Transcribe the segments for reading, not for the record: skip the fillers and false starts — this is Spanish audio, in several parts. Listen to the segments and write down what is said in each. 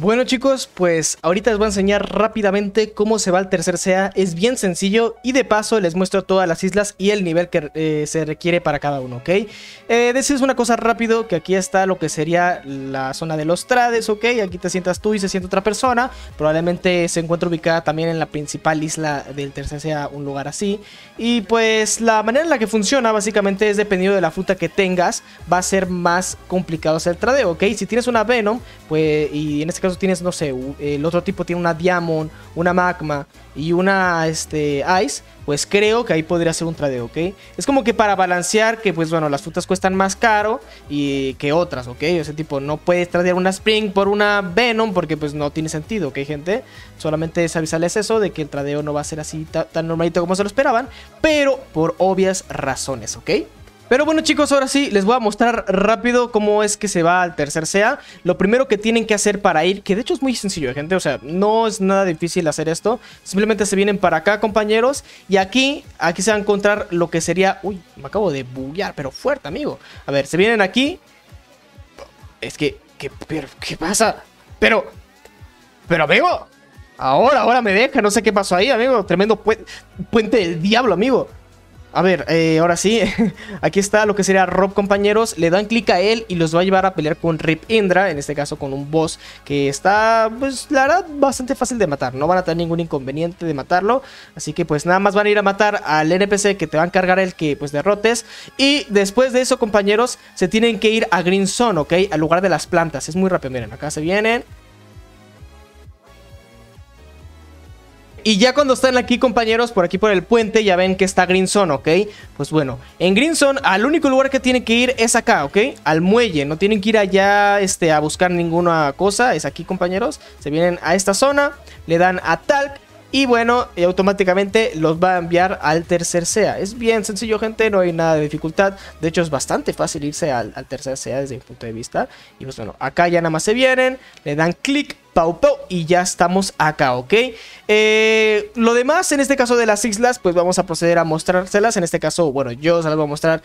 Bueno chicos, pues ahorita les voy a enseñar rápidamente cómo se va al tercer SEA. Es bien sencillo y de paso les muestro todas las islas y el nivel que se requiere para cada uno, ¿ok? Decís una cosa rápido, que aquí está lo que sería la zona de los trades, ¿ok? Aquí te sientas tú y se sienta otra persona. Probablemente se encuentra ubicada también en la principal isla del tercer SEA, un lugar así. Y pues la manera en la que funciona básicamente es dependiendo de la fruta que tengas, va a ser más complicado hacer el tradeo, ¿ok? Si tienes una Venom, pues, y en este caso tienes, no sé, el otro tipo tiene una Diamond, una Magma y una Ice, pues creo que ahí podría ser un tradeo, ¿ok? Es como que para balancear que, pues bueno, las frutas cuestan más caro y que otras, ¿ok? O sea, tipo, no puedes tradear una Spring por una Venom porque pues no tiene sentido, ¿ok, gente? Solamente es avisarles eso de que el tradeo no va a ser así tan normalito como se lo esperaban, pero por obvias razones, ¿ok? Pero bueno chicos, ahora sí, les voy a mostrar rápido cómo es que se va al tercer SEA. Lo primero que tienen que hacer para ir, que de hecho es muy sencillo, gente, o sea, no es nada difícil hacer esto. Simplemente se vienen para acá, compañeros, y aquí se va a encontrar lo que sería... Uy, me acabo de buguear, pero fuerte, amigo. A ver, se vienen aquí. Es que... ¿Qué pasa? Pero amigo, ahora me deja, no sé qué pasó ahí, amigo. Tremendo puente del diablo, amigo. A ver, ahora sí, aquí está lo que sería Rob, compañeros. Le dan clic a él y los va a llevar a pelear con Rip Indra, en este caso con un boss que está, pues la verdad, bastante fácil de matar. No van a tener ningún inconveniente de matarlo, así que pues nada más van a ir a matar al NPC que te va a encargar el que pues derrotes. Y después de eso, compañeros, se tienen que ir a Green Zone, ¿ok? Al lugar de las plantas, es muy rápido, miren, acá se vienen. Y ya cuando están aquí, compañeros, por aquí por el puente, ya ven que está Green Zone, ¿ok? Pues bueno, en Green Zone, al único lugar que tienen que ir es acá, ¿ok? Al muelle, no tienen que ir allá a buscar ninguna cosa, es aquí, compañeros. Se vienen a esta zona, le dan a Talk y bueno, automáticamente los va a enviar al tercer SEA. Es bien sencillo, gente, no hay nada de dificultad. De hecho, es bastante fácil irse al tercer SEA desde mi punto de vista. Y pues bueno, acá ya nada más se vienen, le dan clic, pau pau, y ya estamos acá, ¿ok? Lo demás, en este caso de las islas, pues vamos a proceder a mostrárselas. En este caso, bueno, yo se las voy a mostrar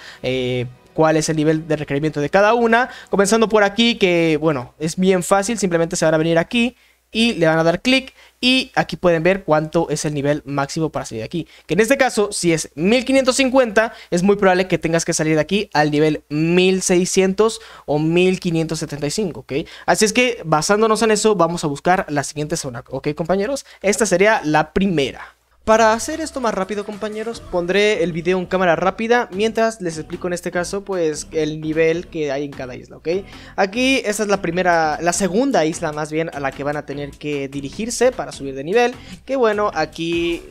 cuál es el nivel de requerimiento de cada una. Comenzando por aquí, que bueno, es bien fácil. Simplemente se van a venir aquí y le van a dar clic. Y aquí pueden ver cuánto es el nivel máximo para salir de aquí. Que en este caso, si es 1550, es muy probable que tengas que salir de aquí al nivel 1600 o 1575, ¿ok? Así es que, basándonos en eso, vamos a buscar la siguiente zona, ¿ok, compañeros? Esta sería la primera. Para hacer esto más rápido, compañeros, pondré el video en cámara rápida mientras les explico en este caso pues el nivel que hay en cada isla, ¿ok? Aquí esta es la segunda isla más bien a la que van a tener que dirigirse para subir de nivel. Que bueno, aquí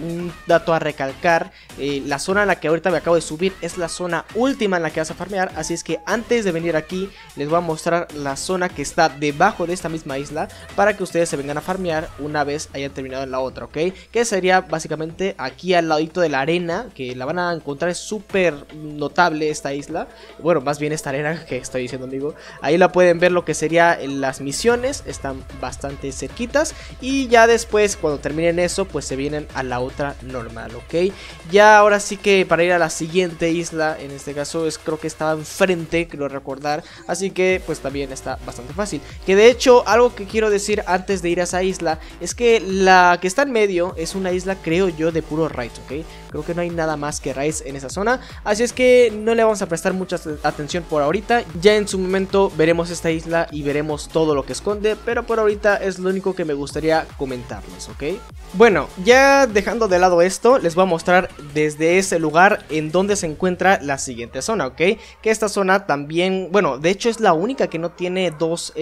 un dato a recalcar, la zona en la que ahorita me acabo de subir es la zona última en la que vas a farmear. Así es que antes de venir aquí les voy a mostrar la zona que está debajo de esta misma isla para que ustedes se vengan a farmear una vez hayan terminado en la otra, ¿ok? Que sería básicamente aquí al ladito de la arena, que la van a encontrar. Es súper notable esta isla, bueno, más bien esta arena que estoy diciendo, amigo. Ahí la pueden ver, lo que sería las misiones, están bastante cerquitas. Y ya después, cuando terminen eso, pues se vienen a la otra normal, ¿ok? Ya ahora sí que para ir a la siguiente isla, en este caso creo que estaba enfrente, creo recordar. Así que pues también está bastante fácil. Que de hecho, algo que quiero decir antes de ir a esa isla, es que la que está en medio es una isla, creo yo, de puro raids, ¿ok? Creo que no hay nada más que raids en esa zona, así es que no le vamos a prestar mucha atención por ahorita. Ya en su momento veremos esta isla y veremos todo lo que esconde, pero por ahorita es lo único que me gustaría comentarles, ¿ok? Bueno, ya dejando de lado esto, les voy a mostrar desde ese lugar en donde se encuentra la siguiente zona, ¿ok? Que esta zona también, bueno, de hecho es la única que no tiene dos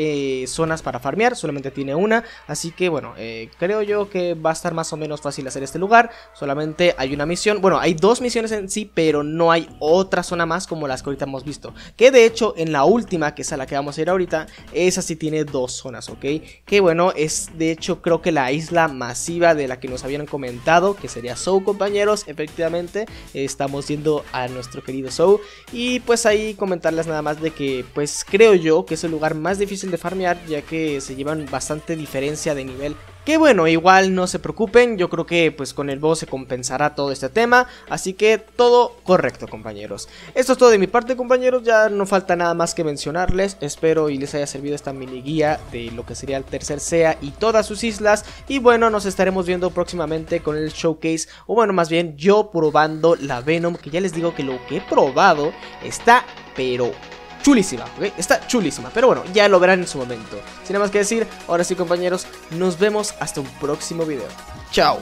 zonas para farmear, solamente tiene una, así que bueno, creo yo que va a estar más o menos fácil hacer este lugar. Solamente hay una misión, bueno, hay dos misiones en sí, pero no hay otra zona más como las que ahorita hemos visto, que de hecho en la última, que es a la que vamos a ir ahorita, esa sí tiene dos zonas, ok, que bueno, es de hecho creo que la isla masiva de la que nos habían comentado, que sería Sou, compañeros. Efectivamente, estamos yendo a nuestro querido Sou, y pues ahí comentarles nada más de que pues creo yo que es el lugar más difícil de farmear, ya que se llevan bastante diferencia de nivel Que bueno, igual no se preocupen, yo creo que pues con el boss se compensará todo este tema. Así que todo correcto, compañeros. Esto es todo de mi parte, compañeros, ya no falta nada más que mencionarles. Espero y les haya servido esta mini guía de lo que sería el tercer SEA y todas sus islas. Y bueno, nos estaremos viendo próximamente con el showcase, o bueno, más bien yo probando la Venom, que ya les digo que lo que he probado está pero chulísima, ¿ok? Está chulísima, pero bueno, ya lo verán en su momento. Sin nada más que decir, ahora sí, compañeros, nos vemos hasta un próximo video. Chao.